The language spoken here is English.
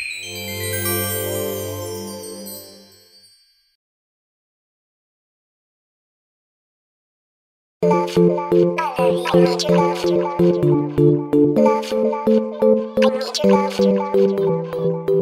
I need your love.